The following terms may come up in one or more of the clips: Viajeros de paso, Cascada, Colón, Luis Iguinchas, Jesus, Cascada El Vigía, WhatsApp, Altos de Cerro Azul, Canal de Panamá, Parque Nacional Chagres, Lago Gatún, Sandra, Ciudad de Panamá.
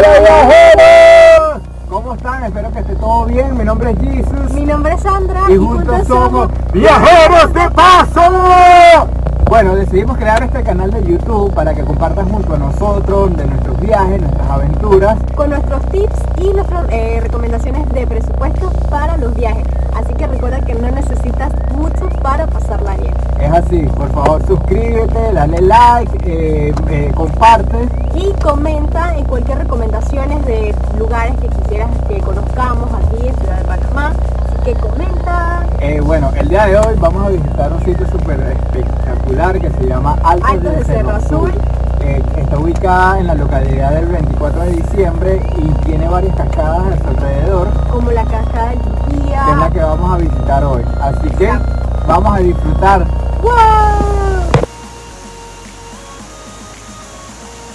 viajeros! ¿Cómo están? Espero que esté todo bien. Mi nombre es Jesus. Mi nombre es Sandra. Y juntos somos Viajeros de Paso. Bueno, decidimos crear este canal de YouTube para que compartas junto a nosotros de nuestros viajes, nuestras aventuras, con nuestros tips y nuestras recomendaciones de presupuesto para los viajes. Así que recuerda que no necesitas mucho para pasarla bien. Es así, por favor suscríbete, dale like, comparte. Y comenta en cualquier recomendaciones de lugares que quisieras que conozcamos aquí en Ciudad de Panamá. Así que comenta. Bueno, el día de hoy vamos a visitar un sitio súper espectacular que se llama Altos de Cerro Azul. Está ubicada en la localidad del 24 de diciembre y tiene varias cascadas a su alrededor, como la Cascada El Vigía, que es la que vamos a visitar hoy. Así que vamos a disfrutar. ¡Wow!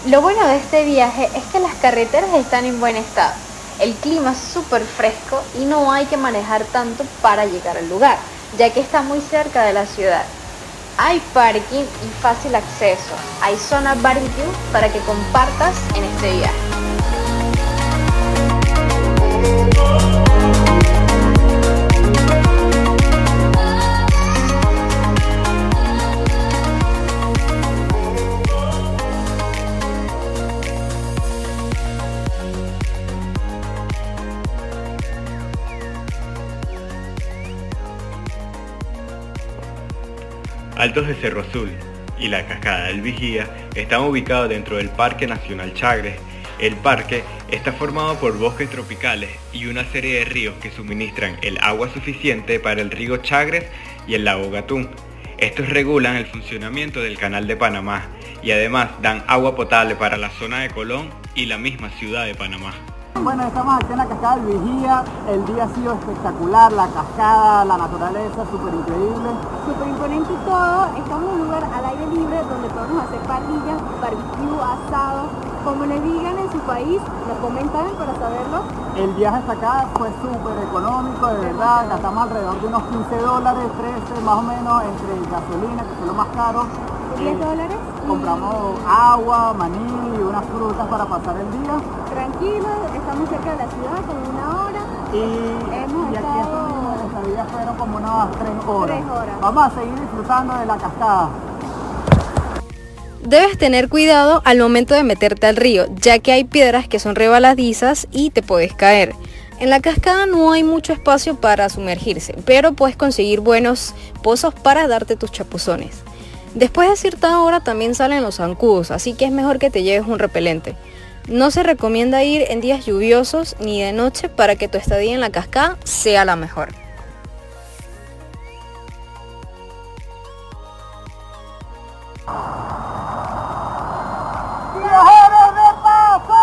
Lo bueno de este viaje es que las carreteras están en buen estado. El clima es súper fresco y no hay que manejar tanto para llegar al lugar, ya que está muy cerca de la ciudad. Hay parking y fácil acceso. Hay zona barbecue para que compartas en este viaje. Altos de Cerro Azul y la Cascada del Vigía están ubicados dentro del Parque Nacional Chagres. El parque está formado por bosques tropicales y una serie de ríos que suministran el agua suficiente para el río Chagres y el lago Gatún. Estos regulan el funcionamiento del Canal de Panamá y además dan agua potable para la zona de Colón y la misma Ciudad de Panamá. Bueno, estamos aquí en la Cascada del Vigía. El día ha sido espectacular, la cascada, la naturaleza, súper increíble. Súper imponente y todo. Estamos en un lugar al aire libre donde podemos hacer parrillas, barbecue, asado. Como les digan en su país, nos comentan para saberlo. El viaje hasta acá fue súper económico, de verdad. Gastamos alrededor de unos $15, 13 más o menos, entre gasolina, que fue lo más caro. $10. Compramos agua, maní y unas frutas para pasar el día. Tranquilo, estamos cerca de la ciudad, como una hora. Y aquí estuvimos, nuestra vida fueron como unas 3 horas. Vamos a seguir disfrutando de la cascada. Debes tener cuidado al momento de meterte al río, ya que hay piedras que son rebaladizas y te puedes caer. En la cascada no hay mucho espacio para sumergirse, pero puedes conseguir buenos pozos para darte tus chapuzones. Después de cierta hora también salen los zancudos, así que es mejor que te lleves un repelente. No se recomienda ir en días lluviosos ni de noche para que tu estadía en la cascada sea la mejor. ¡Viajeros de paso!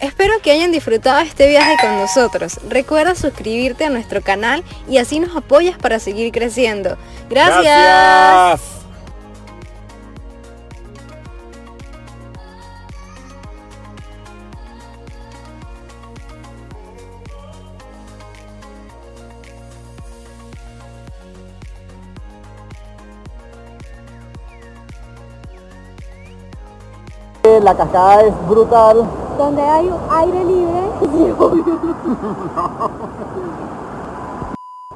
Espero que hayan disfrutado este viaje con nosotros. Recuerda suscribirte a nuestro canal y así nos apoyas para seguir creciendo. ¡Gracias! ¡Gracias! La cascada es brutal. Donde hay aire libre. Sí,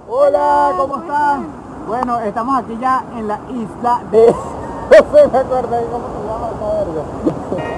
Hola, ¿cómo están? Bueno, estamos aquí ya en la isla de... No se me acuerda cómo se llama esta verga.